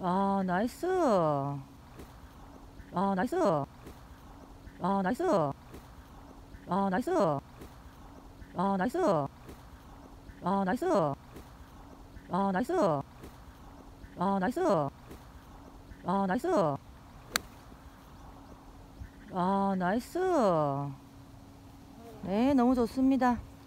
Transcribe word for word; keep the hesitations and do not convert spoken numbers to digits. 아, 나이스. 아, 나이스. 아, 나이스. 아, 나이스. 아, 나이스. 아, 나이스. 아, 나이스. 아, 나이스. 아, 나이스. 아, 나이스. 네, 너무 좋습니다.